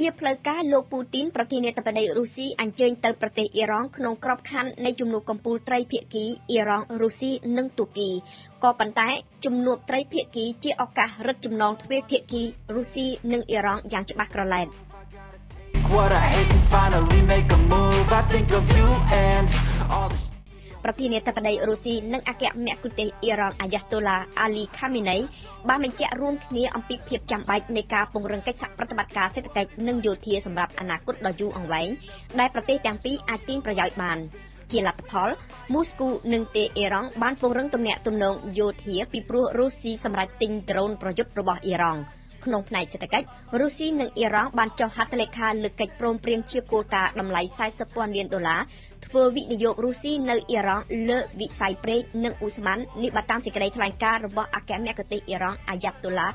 ជា ផ្លូវ ការ លោក ពូទីន ប្រធានាធិបតី រុស្ស៊ី អញ្ជើញ ទៅ ប្រទេស អ៊ីរ៉ង់ ក្នុង ក្រប ខ័ណ្ឌ នៃ ជំនួប កំពូល ត្រីភាគី អ៊ីរ៉ង់ រុស្ស៊ី និង ទួរគី ក៏ ប៉ុន្តែ ជំនួប ត្រីភាគី ជា ឱកាស រឹត ចំណង ទ្វេភាគី រុស្ស៊ី និង អ៊ីរ៉ង់ យ៉ាង ច្បាស់ ក្រឡែត ប្រធានាធិបតី រុស្ស៊ី និង អគ្គនាយកឧបនាយក អ៊ីរ៉ង់ អាយ៉ាតូឡា អាលី ខាមីណៃ បាន បញ្ជាក់ រួម គ្នា អំពី ភាព ចាំបាច់ នៃ ការ ពង្រឹងកិច្ច សហប្រតិបត្តិការ សេដ្ឋកិច្ច និង យោធា សម្រាប់ អនាគត ដ៏ យូរ អង្វែង ដែល ប្រទេស ទាំង ពីរ អាច ទាញ ប្រយោជន៍ បាន ជា លទ្ធផល មូស្គូ និង តេអ៊ីរ៉ង់ បាន ពង្រឹង ទំនាក់ទំនង យោធា ពី ព្រោះ រុស្ស៊ី សម្រាប់ ទិញ ដ្រូន ប្រយុទ្ធ របស់ អ៊ីរ៉ង់ ក្នុង ផ្នែក សេដ្ឋកិច្ច រុស្ស៊ី និង អ៊ីរ៉ង់ បាន ចុះ ហត្ថលេខា លើ កិច្ច ព្រមព្រៀង ជា គោលការណ៍ តម្លៃ $40,000 ធ្វើ វិនិយោគ រុស្ស៊ី នៅ អ៊ីរ៉ង់ លើ វិស័យ ប្រេង និង ឧស្ម័ន នេះ បើ តាម សេចក្តី ថ្លែងការណ៍ របស់ អគ្គនាយកឧបនាយក អ៊ីរ៉ង់ អាយ៉ាតូឡា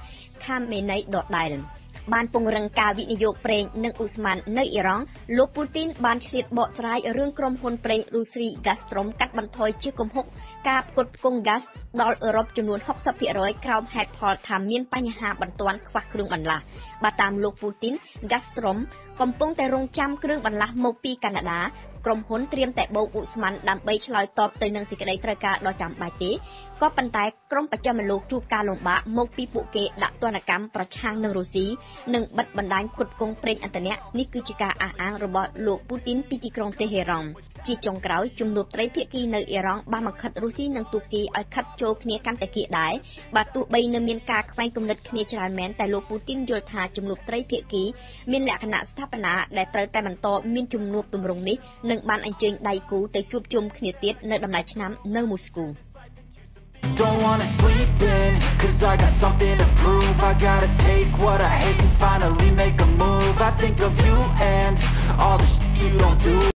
ខាមេណៃ ដដែល បាន ពង្រឹង ការ វិនិយោគ ប្រេង និង ឧស្ម័ន នៅ អ៊ីរ៉ង់ លោក ពូទីន បាន ឆ្លៀត បកស្រាយ រឿង ក្រុម ហ៊ុន ប្រេង រុស្ស៊ី Gazprom កាត់ បន្ថយ ជា គំហុក ការ ផ្គត់ផ្គង់ ហ្គាស ដល់ អឺរ៉ុប ចំនួន 60% ក្រោម ហេតុផល ថា មាន បញ្ហា បន្ទាន់ ខ្វះ គ្រឿង បន្លាស់ បើ តាម លោក ពូទីន Gazprom កំពុង តែ រង ចាំ គ្រឿង បន្លាស់ មក ពី កាណាដា ក្រុមហ៊ុន ត្រៀម តែ បោក ឧស្ម័ន ដើម្បី ឆ្លើយតប ទៅ នឹង សេចក្តី ត្រូវការ ដ៏ ចាំបាច់ ទេ ក៏ ប៉ុន្តែ ក្រុម បច្ចាមលោក ជួប ការ លំបាក មក ពី ពួក គេ ដាក់ ទណ្ឌកម្ម ប្រឆាំង នឹង រុស្ស៊ី និង បិទ បណ្ដាញ ផ្គត់ផ្គង់ ប្រេង ឥន្ធនៈ នេះ គឺជា ការ អះអាង របស់ លោក ពូទីន ពី ទី ក្រុង តេហេរ៉ង់ ជា ចុង ក្រោយ ជំនួប ត្រីភាគី នៅ អ៊ីរ៉ង់ បាន បង្ខិត រុស្ស៊ី និង ទួរគី ឲ្យ ខិត ចូល គ្នា កាន់ តែ គៀក ដែរ បើ ទោះ បី នៅ មាន ការ ខ្វែង គំនិត គ្នា ច្រើន មែន តែ លោក ពូទីន យល់ ថា ជំនួប ត្រីភាគី មាន លក្ខណៈ ស្ថាបនា ដែល ត្រូវ តែ បន្ត មាន ជំនួប ទម្រង់ នេះ និង បាន អញ្ជើញ ដៃគូ ទៅ ជួបជុំ គ្នា ទៀត នៅ ដំណើរ ឆ្នាំ នៅ មូស្គូ Don't wanna sleep in, cause I got something to prove. I gotta take what I hate and finally make a move. I think of you and all the